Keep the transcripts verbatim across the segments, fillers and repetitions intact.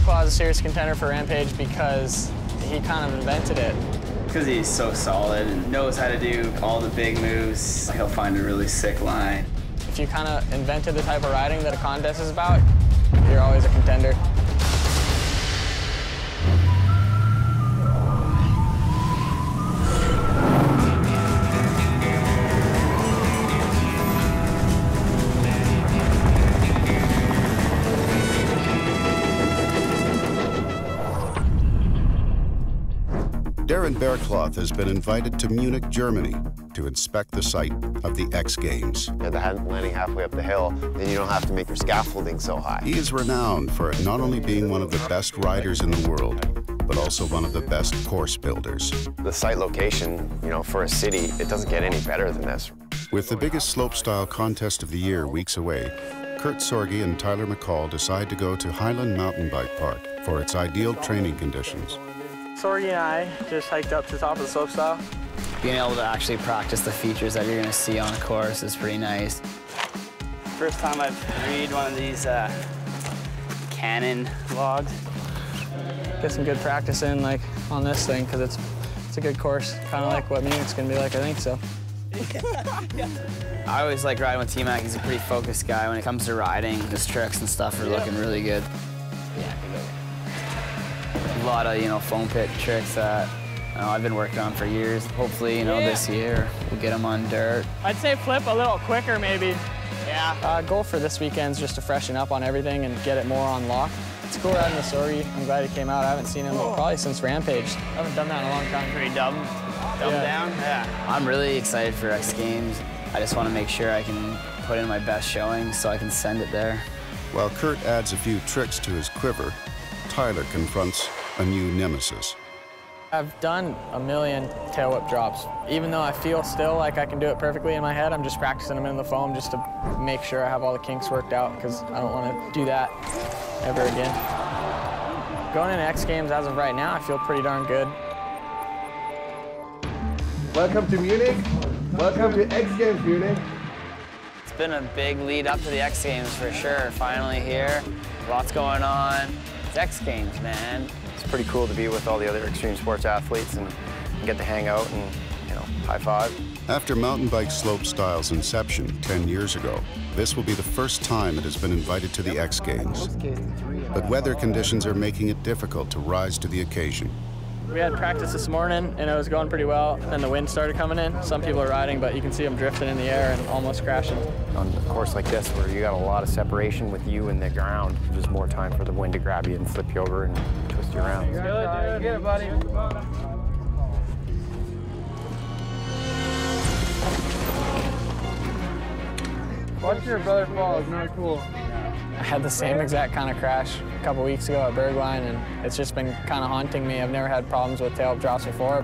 Berrecloth is a serious contender for Rampage because he kind of invented it. Because he's so solid and knows how to do all the big moves, he'll find a really sick line. If you kind of invented the type of riding that a contest is about, you're always a contender. Darren Berrecloth has been invited to Munich, Germany, to inspect the site of the X Games. You're landing halfway up the hill, then you don't have to make your scaffolding so high. He is renowned for not only being one of the best riders in the world, but also one of the best course builders. The site location, you know, for a city, it doesn't get any better than this. With the biggest slopestyle contest of the year weeks away, Kurt Sorge and Tyler McCall decide to go to Highland Mountain Bike Park for its ideal training conditions. Sorge and I just hiked up to the top of the slopestyle. Being able to actually practice the features that you're going to see on a course is pretty nice. First time I've read one of these uh, Canon logs. Get some good practice in, like, on this thing, because it's, it's a good course. Kind of like what Munich's going to be like, I think so. I always like riding with T-Mac. He's a pretty focused guy when it comes to riding. His tricks and stuff are yep. looking really good. Yeah, a lot of, you know, foam pit tricks that you know, I've been working on for years. Hopefully, you know, yeah. this year we'll get them on dirt. I'd say flip a little quicker, maybe. Yeah. Uh, goal for this weekend is just to freshen up on everything and get it more on lock. It's cool riding the Sorge. I'm glad he came out. I haven't seen him oh. probably since Rampage. I haven't done that in a long time. Pretty dumb. Dumb yeah. down? Yeah. I'm really excited for X Games. I just want to make sure I can put in my best showing so I can send it there. While Kurt adds a few tricks to his quiver, Tyler confronts a new nemesis. I've done a million tail whip drops. Even though I feel still like I can do it perfectly in my head, I'm just practicing them in the foam just to make sure I have all the kinks worked out, because I don't want to do that ever again. Going into X Games as of right now, I feel pretty darn good. Welcome to Munich. Welcome to X Games Munich. It's been a big lead up to the X Games for sure. Finally here. Lots going on. It's X Games, man. It's pretty cool to be with all the other extreme sports athletes and get to hang out and, you know, high five. After mountain bike slopestyle's inception ten years ago, this will be the first time it has been invited to the X Games. But weather conditions are making it difficult to rise to the occasion. We had practice this morning and it was going pretty well. Then the wind started coming in. Some people are riding, but you can see them drifting in the air and almost crashing. On a course like this where you got a lot of separation with you and the ground, there's more time for the wind to grab you and flip you over and twist you around. Good, dude. Get it, buddy. Watch your brother fall, it's not cool. I had the same exact kind of crash a couple weeks ago at Bergwijn, and it's just been kind of haunting me. I've never had problems with tail drops before.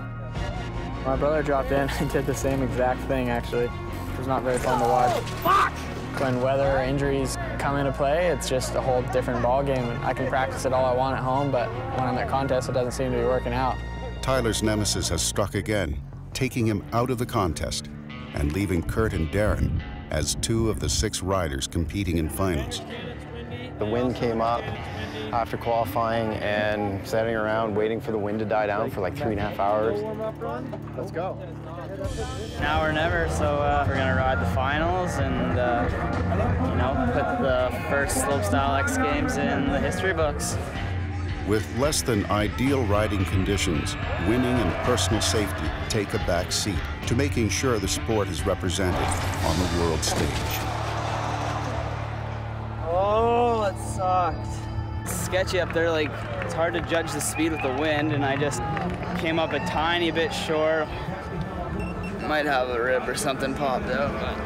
My brother dropped in and did the same exact thing, actually. It was not very fun to watch. Fuck! When weather or injuries come into play, it's just a whole different ball game. I can practice it all I want at home, but when I'm at contests, it doesn't seem to be working out. Tyler's nemesis has struck again, taking him out of the contest and leaving Kurt and Darren as two of the six riders competing in finals. The wind came up after qualifying and sitting around waiting for the wind to die down for like three and a half hours. Let's go. Now or never, so uh, we're gonna ride the finals and uh, you know, put the first slopestyle X Games in the history books. With less than ideal riding conditions, winning and personal safety take a back seat to making sure the sport is represented on the world stage. Oh, it sucked. It's sketchy up there, like, it's hard to judge the speed with the wind, and I just came up a tiny bit short. Might have a rib or something popped out, but.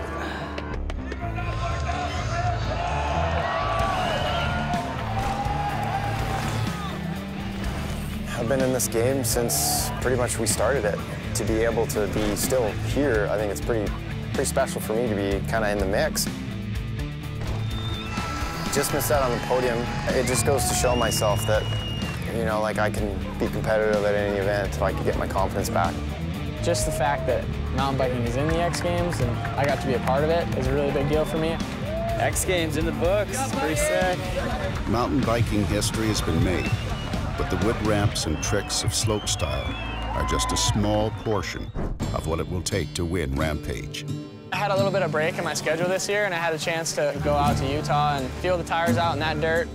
I've been in this game since pretty much we started it. To be able to be still here, I think it's pretty, pretty special for me to be kind of in the mix. Just missed out on the podium. It just goes to show myself that, you know, like I can be competitive at any event if I can get my confidence back. Just the fact that mountain biking is in the X Games and I got to be a part of it is a really big deal for me. X Games in the books, pretty sick. Mountain biking history has been made, but the whip ramps and tricks of slopestyle are just a small portion of what it will take to win Rampage. I had a little bit of break in my schedule this year, and I had a chance to go out to Utah and feel the tires out in that dirt.